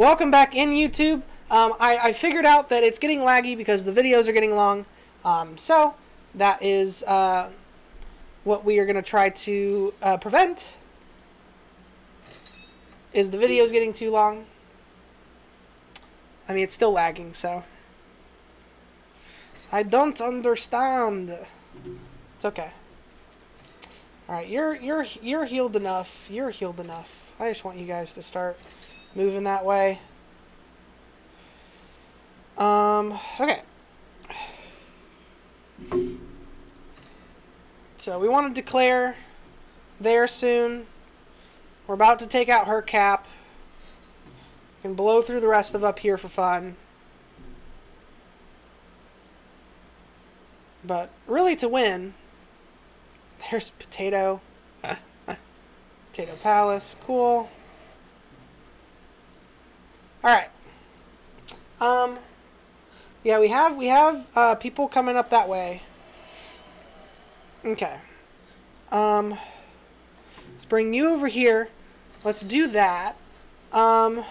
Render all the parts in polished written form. Welcome back in YouTube. I figured out that it's getting laggy because the videos are getting long. So that is what we are going to try to prevent, is the videos getting too long. I mean, it's still lagging, so I don't understand. It's okay. All right, you're healed enough. You're healed enough. I just want you guys to start moving that way. Okay. So we want to declare there soon. We're about to take out her cap. We can blow through the rest of up here for fun. But really, to win, there's potato. Potato palace. Cool. Alright. Yeah, we have people coming up that way. Okay. Let's bring you over here. Let's do that. And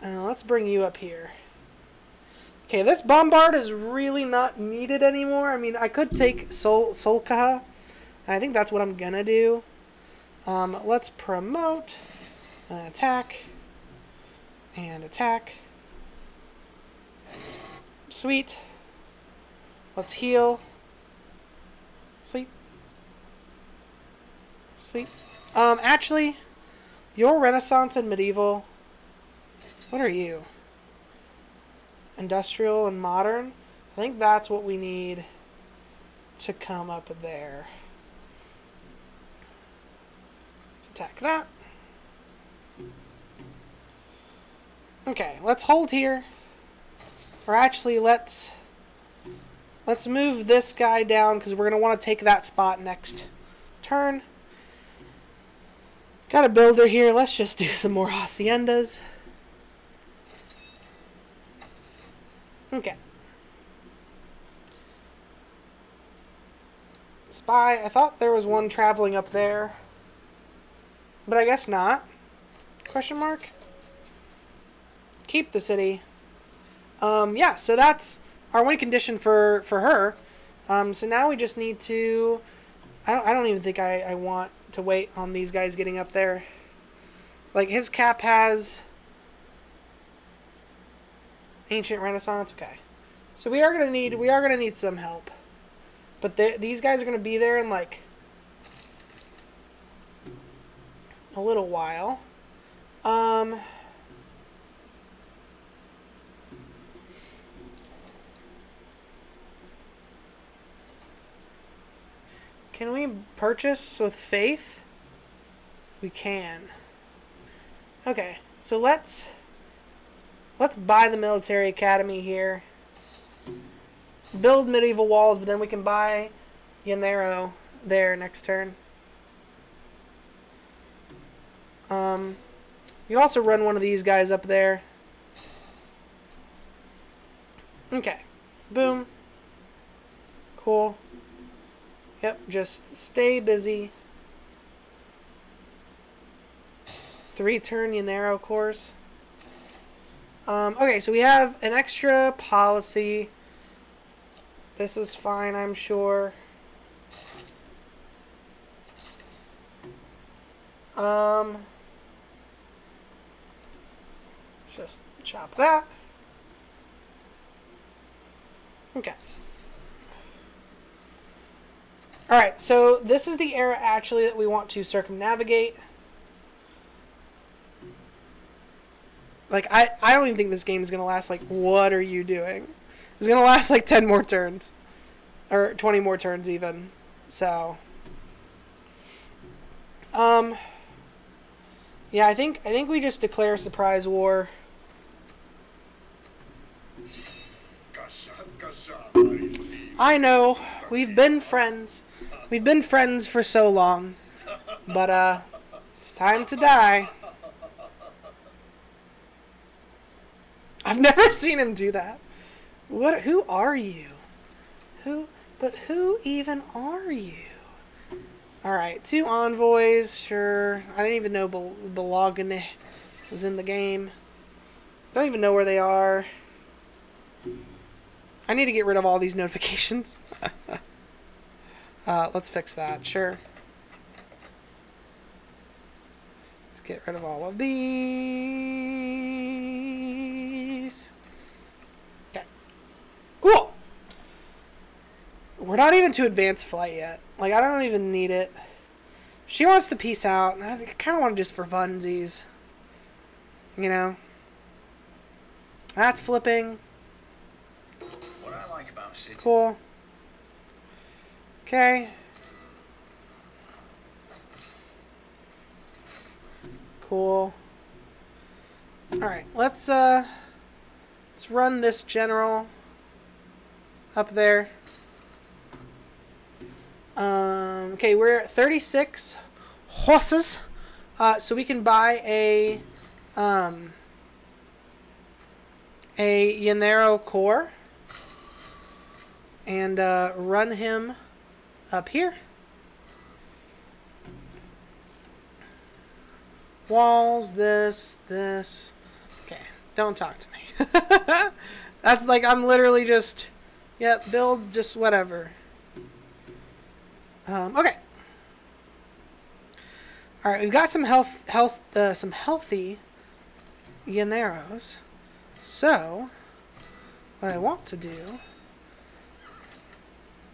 let's bring you up here. Okay, this bombard is really not needed anymore. I mean, I could take Solkaha, and I think that's what I'm gonna do. Let's promote and attack and attack. Sweet. Let's heal. Sleep. Sleep. Actually, your Renaissance and medieval. What are you? Industrial and modern. I think that's what we need to come up there. Let's attack that. Okay, let's hold here. Or actually, let's move this guy down, because we're going to want to take that spot next turn. Got a builder here. Let's just do some more haciendas. Okay. Spy. I thought there was one traveling up there, but I guess not. Question mark? Keep the city. Yeah, so that's our one condition for her. So now we just need to... I don't even think I want to wait on these guys getting up there. Like, his cap has... Ancient Renaissance, okay. So we are gonna need some help, but these guys are gonna be there in like a little while. Can we purchase with faith? We can. Okay, so let's buy the military academy here. Build medieval walls, but then we can buy Yanero there next turn. You also run one of these guys up there. Okay. Boom. Cool. Yep, just stay busy. 3-turn Yanero course. Okay, so we have an extra policy. This is fine, I'm sure. Just chop that. Okay. Alright, so this is the area actually that we want to circumnavigate. Like, I don't even think this game is going to last, like, what are you doing? It's going to last, like, 10 more turns. Or 20 more turns, even. So. Yeah, I think we just declare surprise war. I know. We've been friends. We've been friends for so long. But, it's time to die. I've never seen him do that. What? Who are you? Who? But who even are you? All right, 2 envoys. Sure, I didn't even know Balagane was in the game. Don't even know where they are. I need to get rid of all these notifications. Let's fix that, sure. Let's get rid of all of these. Okay. Cool! We're not even to advanced flight yet. Like, I don't even need it. She wants to peace out, and I kind of want to just for funsies. You know? That's flipping. What I like about city. Cool. Okay. Cool. Alright, let's run this general up there. Okay, we're at 36 horses. So we can buy a Yanero core and run him up here. Walls, this. Okay, don't talk to me. That's like, I'm literally just, yep, build just whatever. Okay. All right, we've got some some healthy Yaneros. So, what I want to do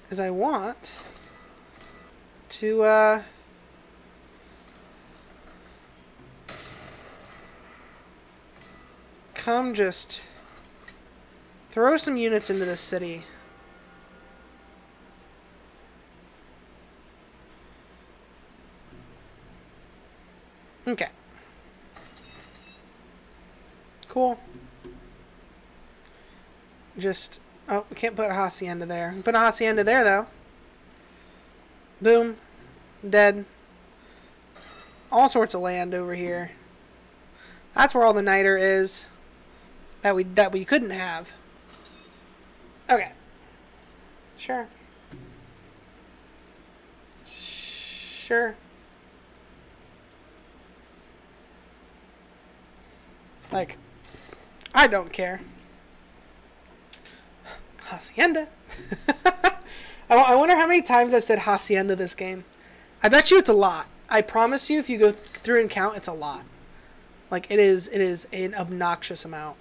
is I want to, come just throw some units into this city. Okay. Cool. Just, oh, we can't put a hacienda there. Put a hacienda there, though. Boom. Dead. All sorts of land over here. That's where all the niter is that we couldn't have. Okay. Sure. Sure. Like, I don't care. Hacienda. I wonder how many times I've said hacienda this game. I bet you it's a lot. I promise you, if you go through and count, it's a lot. Like, it is an obnoxious amount.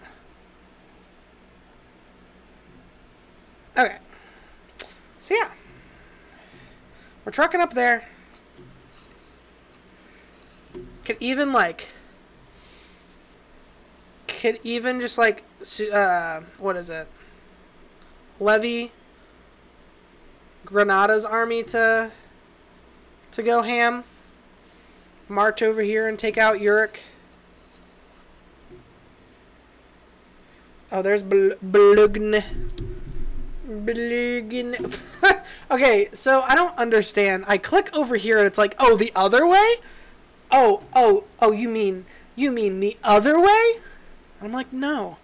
Okay. So, yeah. We're trucking up there. Could even just, like, what is it? Levy Granada's army to go ham. March over here and take out Uruk. Oh, there's Blugn. Blugn. Okay, so I don't understand. I click over here and it's like, oh, the other way? Oh, you mean the other way? I'm like, no.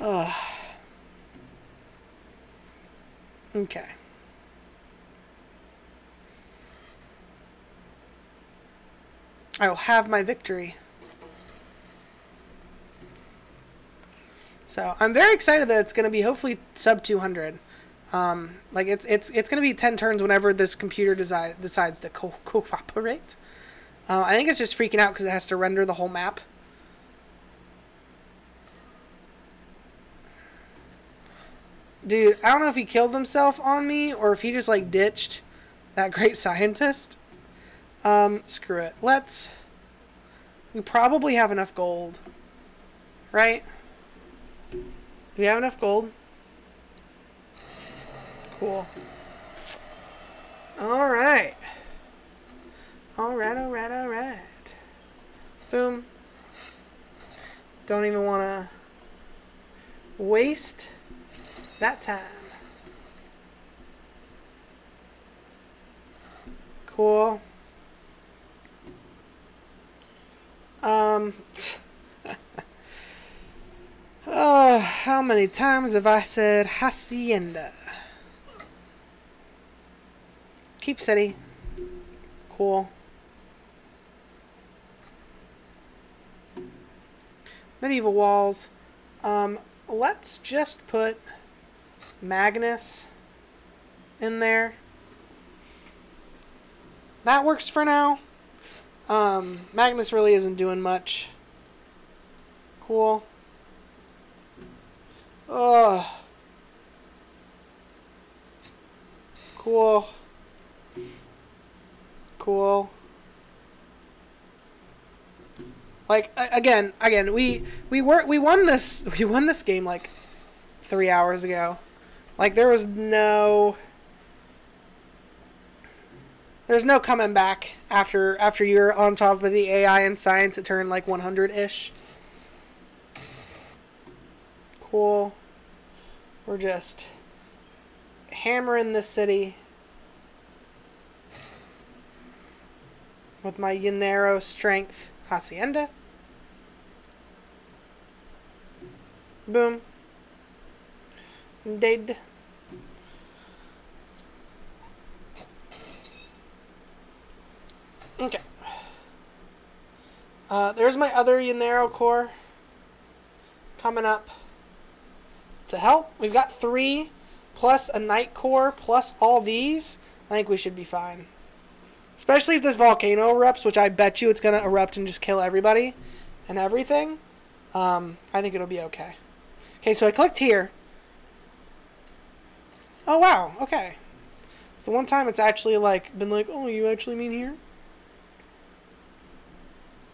Ugh. Okay. I will have my victory. So I'm very excited that it's going to be hopefully sub 200. Like it's going to be 10 turns whenever this computer decides to cooperate. I think it's just freaking out because it has to render the whole map. Dude, I don't know if he killed himself on me or if he just, like, ditched that great scientist. Screw it. We probably have enough gold. Right? Do we have enough gold? Cool. Alright. Alright. Boom. Don't even want to waste that time. Cool. Oh, how many times have I said hacienda? Keep city. Cool. medieval walls. Let's just put Magnus in there. That works for now. Magnus really isn't doing much. Cool. Ugh. Cool. Cool. Like again, we won this game like 3 hours ago. Like there's no coming back after you're on top of the AI and science at turn like 100-ish. Cool. We're just hammering this city with my Yanero strength hacienda. Boom. Dead. Okay. There's my other Yanero Corps coming up to help. We've got 3 plus a Knight Corps plus all these. I think we should be fine. Especially if this volcano erupts, which I bet you it's going to erupt and just kill everybody and everything. I think it'll be okay. Okay, so I clicked here. Oh, wow. Okay. It's the one time it's actually, like, been like, oh, you actually mean here?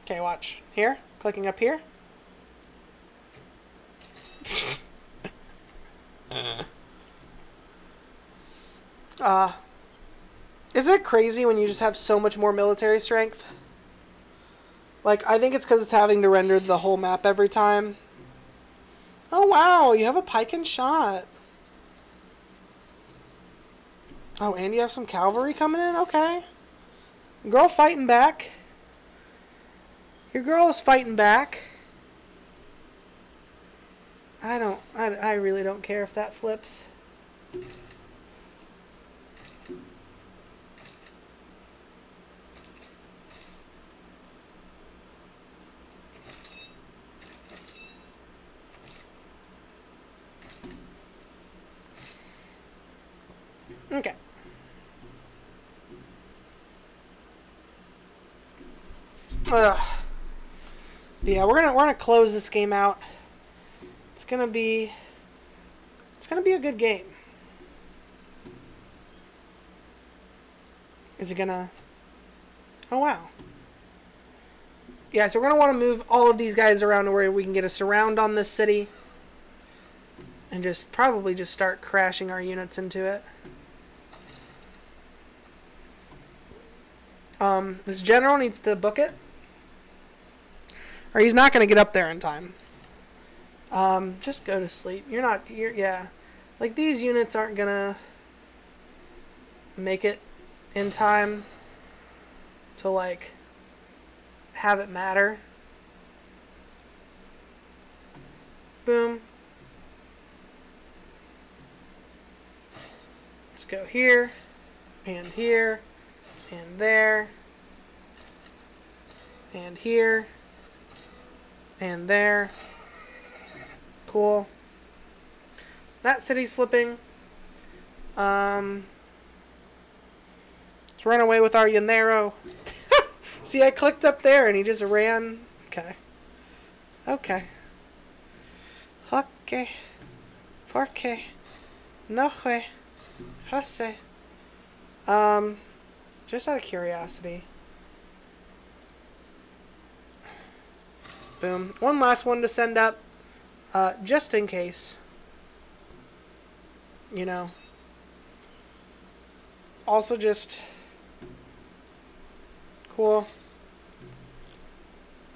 Okay, watch. Here. Clicking up here. Isn't it crazy when you just have so much more military strength? Like, I think it's because it's having to render the whole map every time. Oh, wow, you have a pike and shot. Oh, and you have some cavalry coming in? Okay. Girl fighting back. Your girl is fighting back. I really don't care if that flips. Okay. Yeah, we're gonna close this game out. It's gonna be a good game. Is it gonna? Oh wow. Yeah, so we're gonna want to move all of these guys around to where we can get a surround on this city, and just probably just start crashing our units into it. This general needs to book it, or he's not gonna get up there in time. Just go to sleep. You're not here. Yeah. Like these units aren't gonna make it in time to like have it matter. Boom. Let's go here and there and here and there. Cool. That city's flipping. Let's run away with our Yanero. See, I clicked up there and he just ran. Okay. Okay. Okay. Porque. No way. Jose. Just out of curiosity. Boom. One last one to send up. Just in case, you know, also just, cool,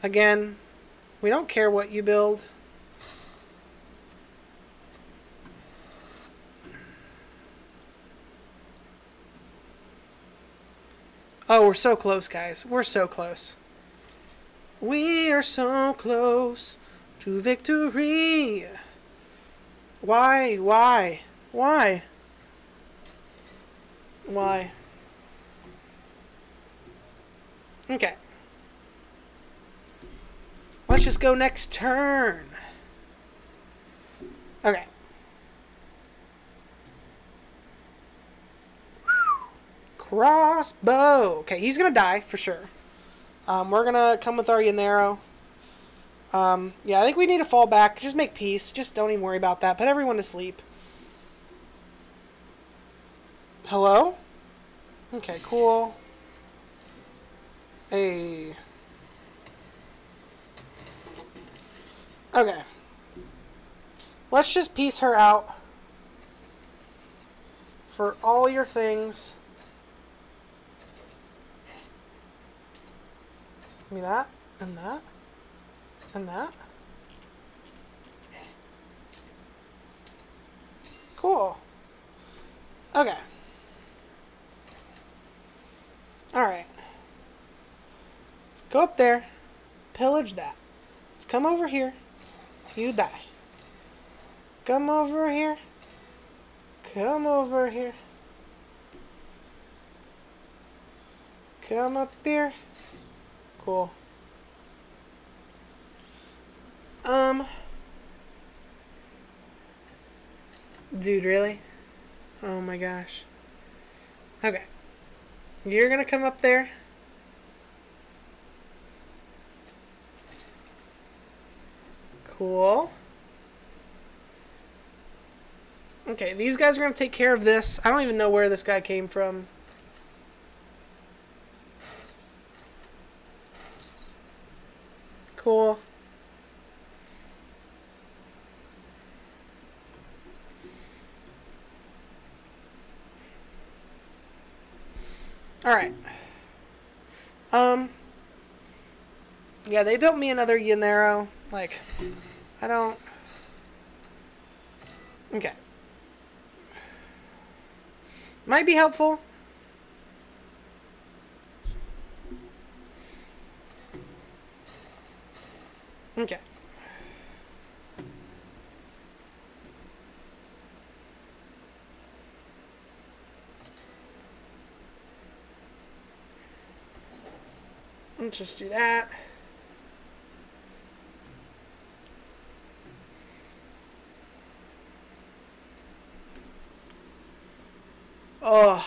again, we don't care what you build, oh, we're so close, guys, we're so close, we are so close to victory. Why? Okay. let's just go next turn. Okay. Crossbow. Okay, he's going to die for sure. We're going to come with our Yanero. Yeah, I think we need to fall back. Just make peace. Just don't even worry about that. Put everyone to sleep. Hello? Okay, cool. Hey. Okay. Let's just piece her out for all your things. Give me that, and that, and that. Cool. Okay. Alright. Let's go up there. Pillage that. Let's come over here. You die. Come over here. Come over here. Come up here. Cool. Dude, really? Oh my gosh. Okay. You're gonna come up there. Cool. Okay, these guys are gonna take care of this. I don't even know where this guy came from. Cool. Alright. Yeah, they built me another Yanero. Like, I don't... Okay. Might be helpful. Okay. Let's just do that. Oh,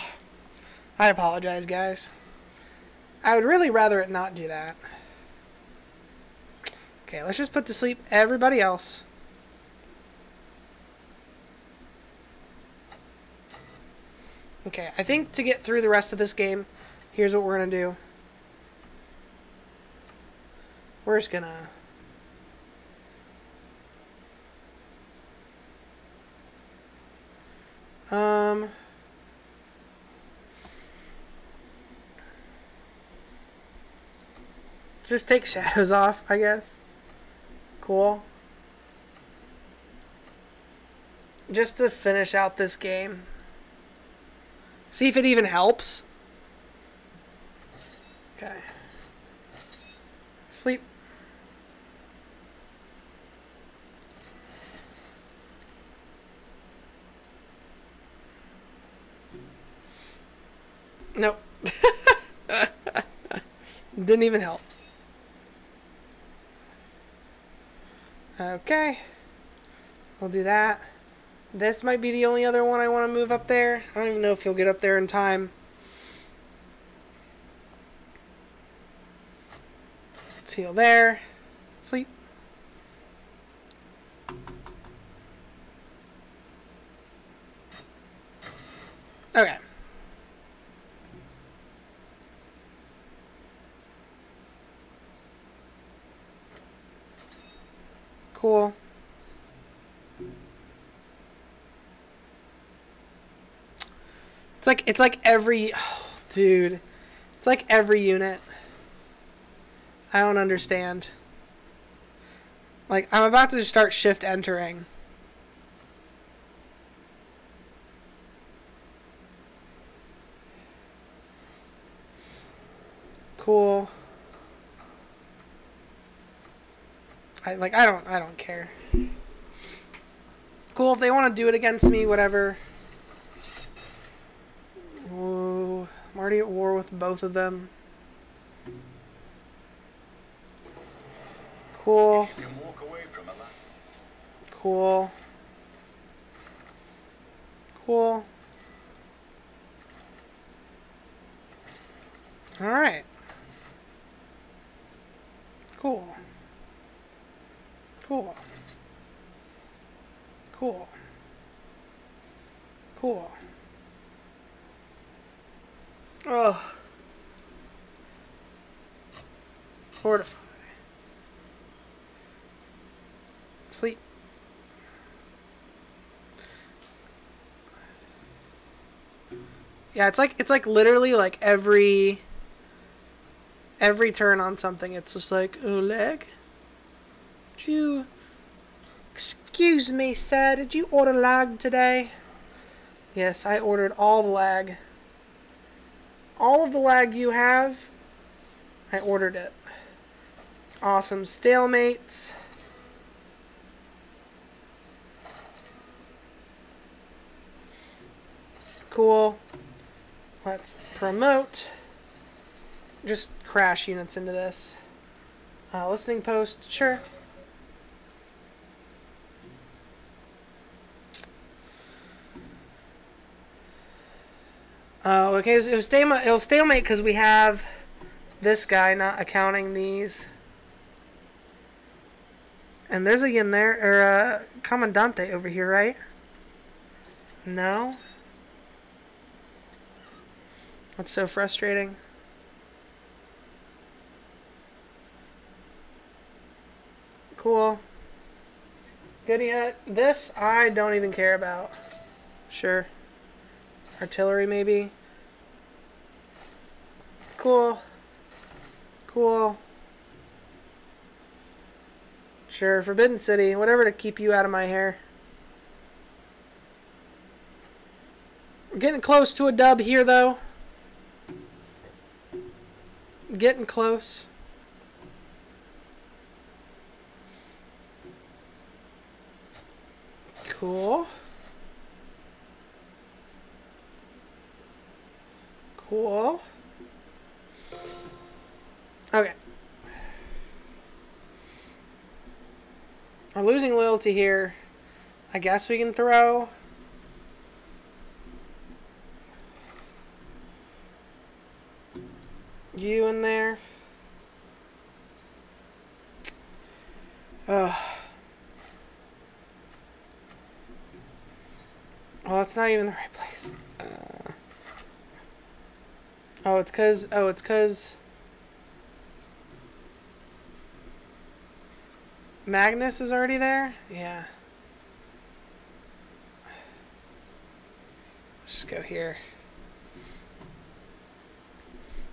I apologize, guys. I would really rather it not do that. Okay, let's just put to sleep everybody else. Okay, I think to get through the rest of this game, here's what we're going to do. We're just going to... Just take shadows off, I guess. Cool. Just to finish out this game. See if it even helps. Okay. Sleep. Nope. Didn't even help. Okay, we'll do that. This might be the only other one I want to move up there. I don't even know if he'll get up there in time. Let's heal there. Sleep. Okay. Cool. It's like every, oh, dude, it's like every unit. I don't understand. Like, I'm about to just start shift entering. Cool. I don't care. Cool, if they want to do it against me, whatever. Whoa, I'm already at war with both of them. Cool. If you can walk away from a lamp. Cool. Cool. Alright. Cool. Cool. Cool. Cool. Oh. Fortify. Sleep. Yeah, it's like literally like every turn on something, it's just like, oh, leg? Did you... Excuse me, sir, did you order lag today? Yes, I ordered all the lag. All of the lag you have, I ordered it. Awesome stalemates. Cool. Let's promote. Just crash units into this. Listening post, sure. Okay, it'll stalemate because we have this guy not accounting these. And there's a yin there, or a Commandante over here, right? No? That's so frustrating. Cool. Goody hut. This I don't even care about. Sure. Artillery maybe. Cool. Cool. Sure. Forbidden City. Whatever to keep you out of my hair. We're getting close to a dub here though. Getting close. Cool. Cool. Okay. We're losing loyalty here. I guess we can throw. You in there. Ugh. Well, that's not even the right place. Oh, it's cause. Oh, it's cause. Magnus is already there? Yeah. Let's just go here.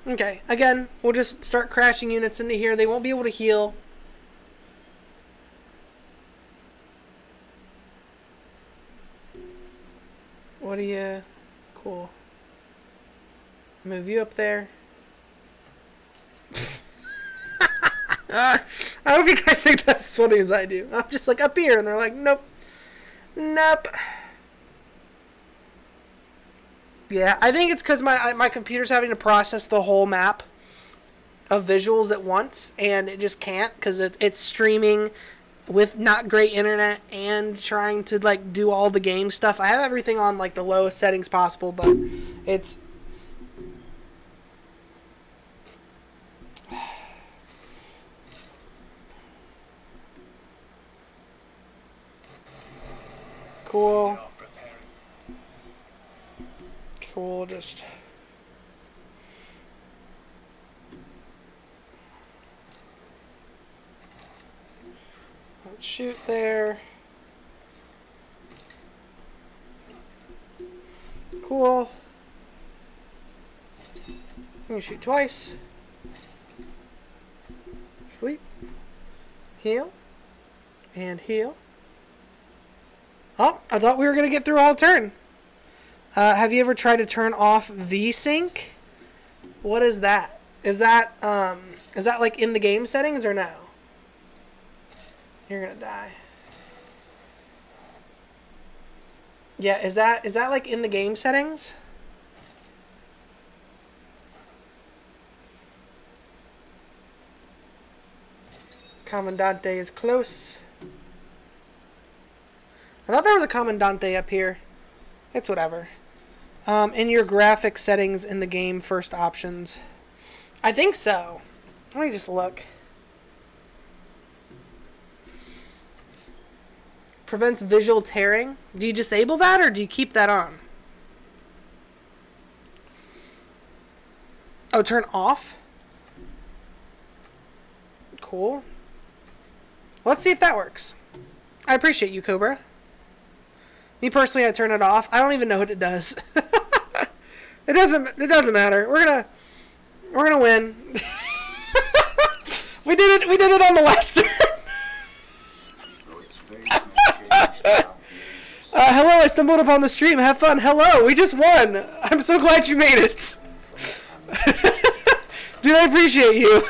Okay, again, we'll just start crashing units into here. They won't be able to heal. What are you. Cool. Move you up there. I hope you guys think that's as funny as I do. I'm just like up here and they're like, nope. Nope. Yeah, I think it's because my computer's having to process the whole map of visuals at once, and it just can't because it's streaming with not great internet and trying to like do all the game stuff. I have everything on like the lowest settings possible, but it's... Cool. Cool, just... Let's shoot there. Cool. I'm gonna shoot twice. Sleep. Heal. And heal. Oh, I thought we were going to get through all turn. Have you ever tried to turn off V-Sync? What is that? Is that like in the game settings or no? You're going to die. Yeah, is that like in the game settings? Commandante is close. I thought there was a Commandante up here. It's whatever. In your graphic settings in the game, first options. I think so. Let me just look. Prevents visual tearing. Do you disable that or do you keep that on? Oh, turn off? Cool. Let's see if that works. I appreciate you, Cobra. Me personally, I turn it off. I don't even know what it does. It doesn't matter. We're gonna win. We did it on the last turn. Hello, I stumbled upon the stream. Have fun. Hello, we just won. I'm so glad you made it. Dude, I appreciate you.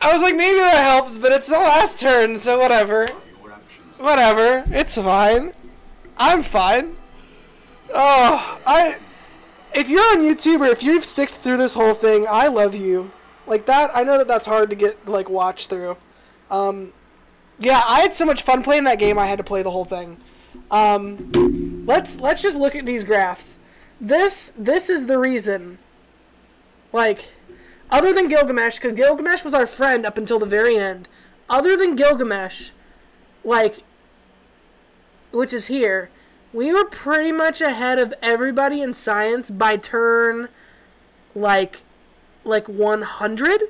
I was like, maybe that helps, but it's the last turn, so whatever. Whatever. It's fine. I'm fine. Oh, if you're on YouTube or if you've stuck through this whole thing, I love you. Like that, I know that that's hard to get, like, watch through. Yeah, I had so much fun playing that game, I had to play the whole thing. Let's just look at these graphs. This is the reason. Like, other than Gilgamesh, because Gilgamesh was our friend up until the very end. Other than Gilgamesh, like, which is here, we were pretty much ahead of everybody in science by turn, like 100.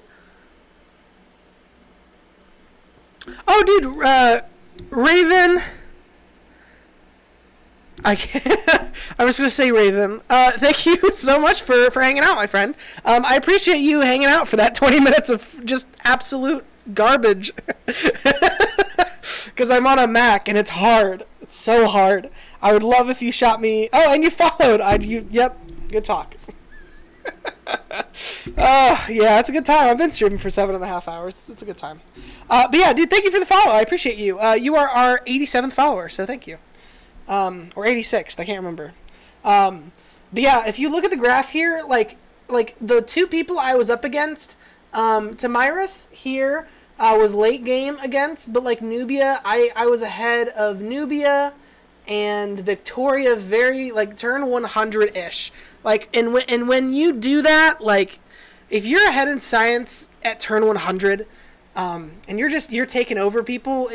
Oh, dude, Raven. I can't. I was going to say Raven. Thank you so much for hanging out, my friend. I appreciate you hanging out for that 20 minutes of just absolute garbage. Because I'm on a Mac, and it's hard. It's so hard. I would love if you shot me. Oh, and you followed. Yep, good talk. Oh, yeah, it's a good time. I've been streaming for 7.5 hours. It's a good time. But yeah, dude, thank you for the follow. I appreciate you. You are our 87th follower, so thank you. Or 86th, I can't remember. But yeah, if you look at the graph here, like the two people I was up against, Tamiris here was late game against, but like Nubia, I was ahead of Nubia and Victoria very, like, turn 100-ish. Like, and when you do that, like, if you're ahead in science at turn 100, and you're taking over people,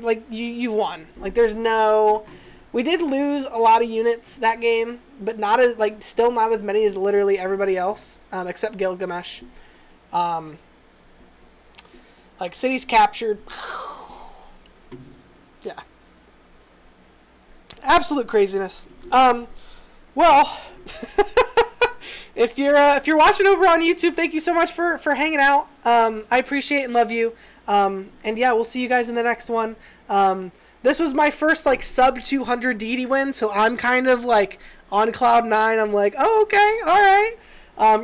like, you've won. Like, there's no... We did lose a lot of units that game, but not as, like, still not as many as literally everybody else, except Gilgamesh. Like, cities captured. Yeah. Absolute craziness. Well, if you're watching over on YouTube, thank you so much for hanging out. I appreciate and love you. And yeah, we'll see you guys in the next one. This was my first, like, sub 200 DD win, so I'm kind of like on cloud 9. I'm like, oh, okay, all right.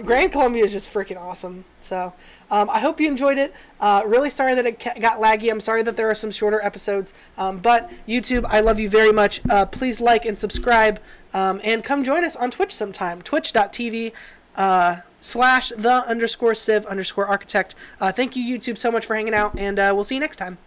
Grand Columbia is just freaking awesome. So I hope you enjoyed it. Really sorry that it got laggy. I'm sorry that there are some shorter episodes. But YouTube, I love you very much. Please like and subscribe. And come join us on Twitch sometime. Twitch.tv /the_civ_architect. Thank you, YouTube, so much for hanging out. And we'll see you next time.